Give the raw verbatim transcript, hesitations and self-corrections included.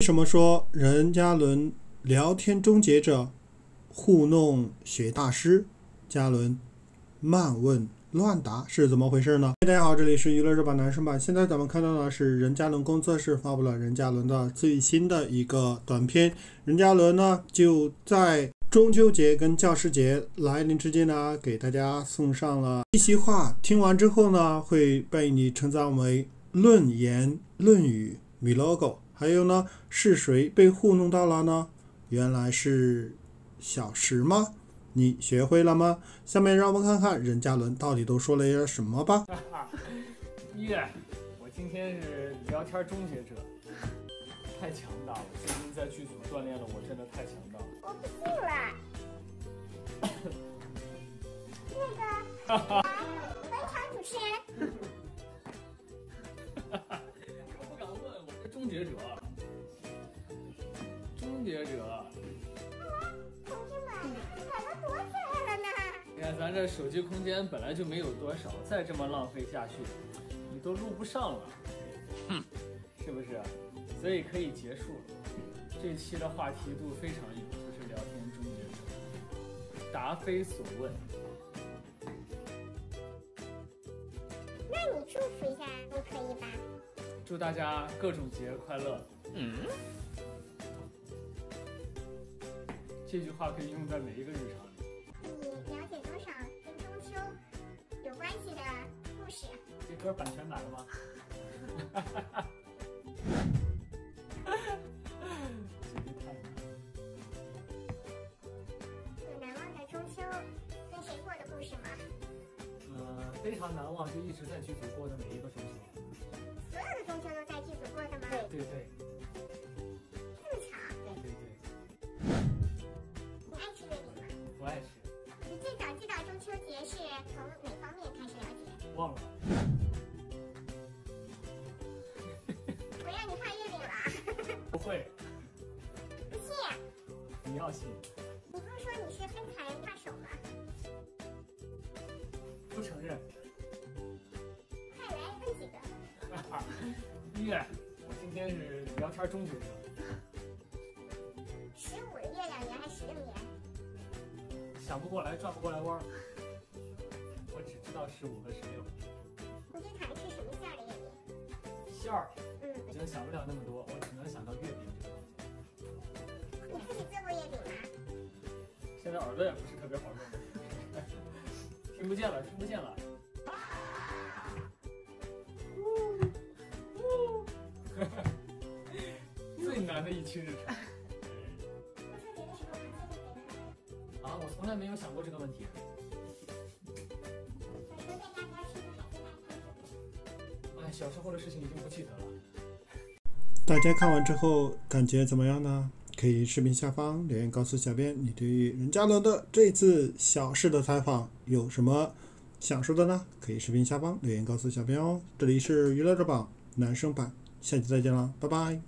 为什么说任嘉伦聊天终结者糊弄学大师？嘉伦慢问乱答是怎么回事呢？大家好，这里是娱乐日版男生版。现在咱们看到的是任嘉伦工作室发布了任嘉伦的最新的一个短片。任嘉伦呢就在中秋节跟教师节来临之际呢，给大家送上了一席话，听完之后呢，会被你称赞为论言、论语、米 logo。还有呢，是谁被糊弄到了呢？原来是小石吗？你学会了吗？下面让我们看看任嘉伦到底都说了些什么吧。耶、yeah, ！我今天是聊天终结者，太强大了！最近在剧组锻炼了，我真的太强大了。我不信了。那个，非常主持人。终结者，终结者，同志们，咱们多可爱了呢！你看咱这手机空间本来就没有多少，再这么浪费下去，你都录不上了，哼，是不是？所以可以结束了。这期的话题度非常硬，就是聊天终结者，答非所问。那你祝福一下，都可以吧？祝大家各种节日快乐。嗯，这句话可以用在每一个日常里。你了解多少跟中秋有关系的故事？这歌版权买了吗？哈哈哈哈。有难忘的中秋跟谁过的故事吗？呃，非常难忘，就一直在剧组过的每一个中秋。所有的中秋都在剧组过的吗？对对对，这么巧。对对对。你爱吃月饼吗？我爱吃。你最早知道中秋节是从哪方面开始了解？忘了。我让你看月饼了。不会。不信。你要信。你不是说你是身材大手吗？不承认。月，我今天是聊天终结者。十五个月亮圆还是十六圆？想不过来，转不过来弯儿。我只知道十五和十六。你最讨厌吃什么馅儿的月饼？馅儿，嗯，已经想不了那么多，我只能想到月饼这个东西。你自己做过月饼吗？现在耳朵也不是特别好用，听不见了，听不见了。最难的一期日常。啊，我从来没有想过这个问题。哎，小时候的事情已经不记得了。大家看完之后感觉怎么样呢？可以视频下方留言告诉小编，你对于任嘉伦的这次小事的采访有什么想说的呢？可以视频下方留言告诉小编哦。这里是娱乐日榜男生版。下期再见了，拜拜。